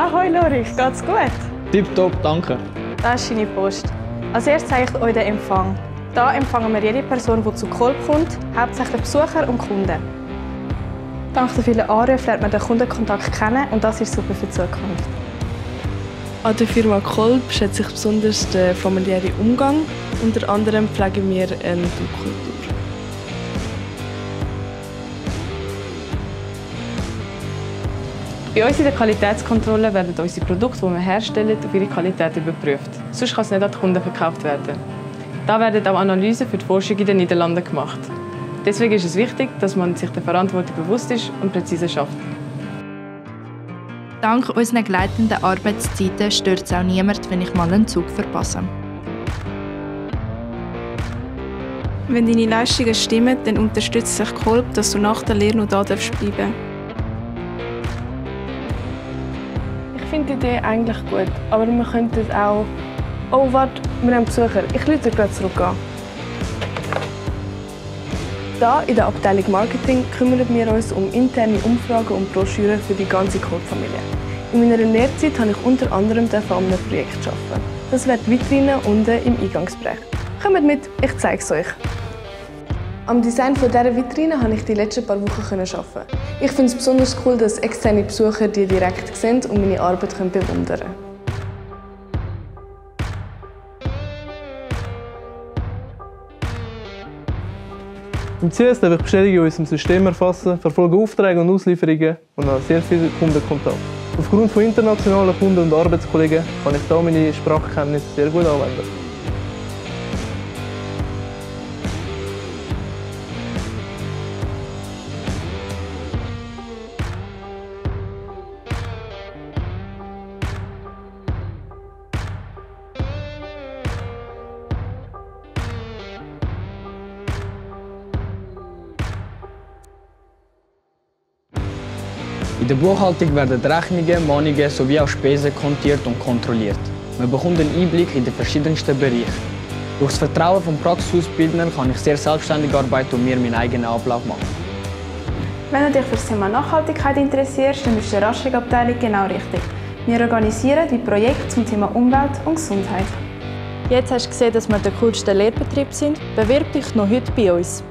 Ahoi Loris, geht's gut? Tipptopp, danke. Das ist deine Post. Als erstes zeige ich euch den Empfang. Hier empfangen wir jede Person, die zu Kolb kommt, hauptsächlich Besucher und Kunden. Dank der vielen Anrufe lernt man den Kundenkontakt kennen und das ist super für die Zukunft. An der Firma Kolb schätze ich besonders den familiären Umgang. Unter anderem pflegen wir eine Dummkultur. Bei uns in der Qualitätskontrolle werden unsere Produkte, die wir herstellen, auf ihre Qualität überprüft. Sonst kann es nicht an die Kunden verkauft werden. Da werden auch Analysen für die Forschung in den Niederlanden gemacht. Deswegen ist es wichtig, dass man sich der Verantwortung bewusst ist und präzise schafft. Dank unseren gleitenden Arbeitszeiten stört es auch niemand, wenn ich mal einen Zug verpasse. Wenn deine Leistungen stimmen, dann unterstützt dich Kolb, dass du nach der Lehre noch da bleiben darfst. Ich finde die Idee eigentlich gut, aber wir könnten auch... Oh, warte, wir haben Besucher. Ich rufe gleich zurück an. Hier in der Abteilung Marketing kümmern wir uns um interne Umfragen und Broschüren für die ganze Kolb-Familie. In meiner Lehrzeit durfte ich unter anderem an einem Projekt arbeiten. Das wäre die Vitrine unten im Eingangsbereich. Kommt mit, ich zeige es euch. Am Design dieser Vitrine konnte ich die letzten paar Wochen arbeiten. Ich finde es besonders cool, dass externe Besucher die direkt sehen und meine Arbeit bewundern können. Im CSD habe ich Bestellungen in unserem System erfassen, verfolge Aufträge und Auslieferungen und habe sehr viel Kundenkontakt. Aufgrund von internationalen Kunden und Arbeitskollegen kann ich da meine Sprachkenntnisse sehr gut anwenden. In der Buchhaltung werden Rechnungen, Mahnungen sowie auch Spesen kontiert und kontrolliert. Man bekommt einen Einblick in die verschiedensten Bereiche. Durch das Vertrauen von Praxisausbildern kann ich sehr selbstständig arbeiten und mir meinen eigenen Ablauf machen. Wenn du dich für das Thema Nachhaltigkeit interessierst, dann bist du in der Raschig-Abteilung genau richtig. Wir organisieren die Projekte zum Thema Umwelt und Gesundheit. Jetzt hast du gesehen, dass wir der coolste Lehrbetrieb sind. Bewirb dich noch heute bei uns.